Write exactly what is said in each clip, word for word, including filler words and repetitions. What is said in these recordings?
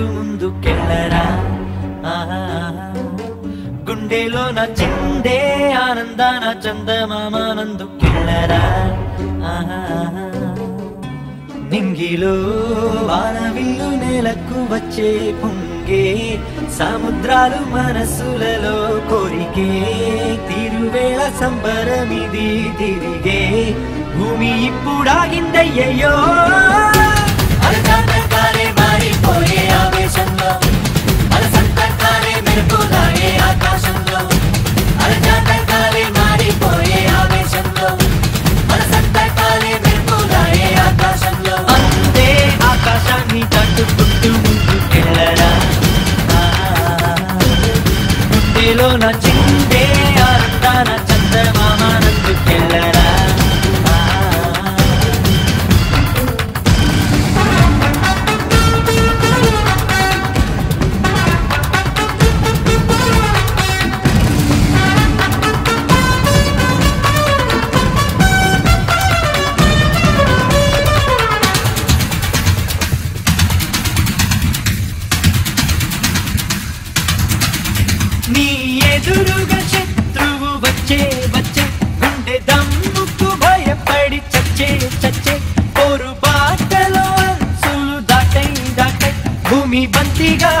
చెట్టు ముందుకెళ్ళరా గుండెలో నా చిందే ఆనందాన చందమామానందుకెళ్ళరా నింగిలో వానవిల్లు నేలకు వచ్చే పొంగే సముద్రాలు మనసులలో కోరికే తిరువేళ సంబరమిది తిరిగే భూమి ఇప్పుడాగిందయ్యో ना चिंदे आनंदाना चंद्रमामानंद ఎదురుగా శత్రువు వచ్చే వచ్చే గుండె దమ్ముకు భయపడి చచ్చే చచ్చే పోరు బాటలో అంచులు దాటై దాటై భూమి బంతిగా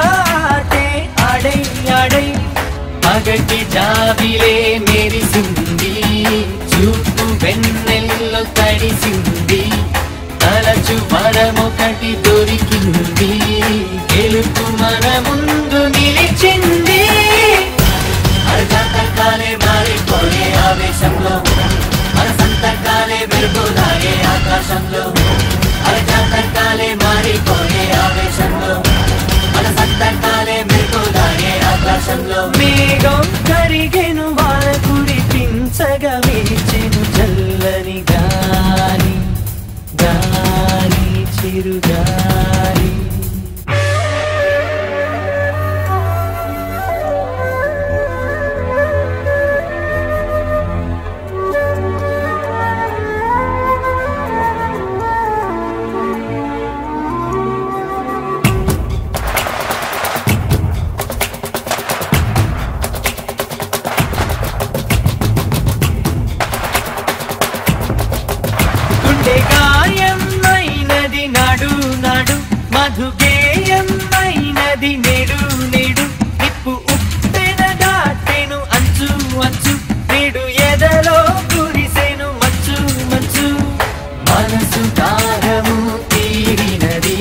ఆటే ఆడై ఆడై పగటి జాబిలే మెరిసింది చూపు వెన్నెల్లో తడిసింది తలచు మరమొకటి దొరికింది గెలుపు మన ముందు నిలిచింది కాలే మారిపోయే ఆవేశంలో అరసంతకాలే మెరుపులాగే ఆకాశంలో అరసంతకాలే మారిపోయే ఆవేశంలో అరసంతకాలే మెరుపులాగే ఆకాశంలో మేఘం కరిగెను వాన కురిపించగా వీచెను చల్లని గాలి గాలి చిరుగాలి మధుగేయమైనది నేడు నేడు నిప్పు ఉప్పెన దాటెను అంచు అంచు నేడు ఎదలో కురిసెను మంచు మంచు మనసు దాహము తీరినది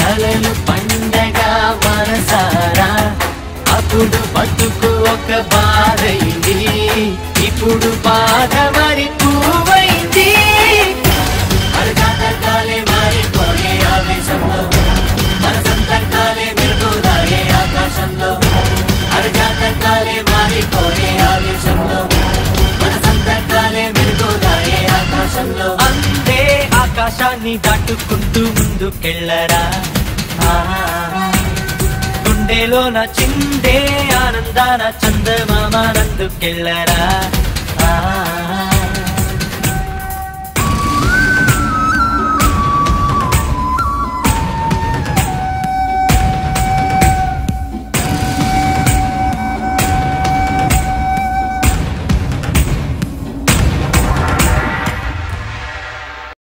కలలు పండగ మనసారా అప్పుడు పట్టుకు ఒక బాధైంది ఇప్పుడు బాధ మరి పూవైంది అందే ఆకాశాన్ని దాటుకుంటూ ముందుకెళ్ళరా గుండెలో నా చిందే ఆనందాన చందమామానందుకెళ్ళరా.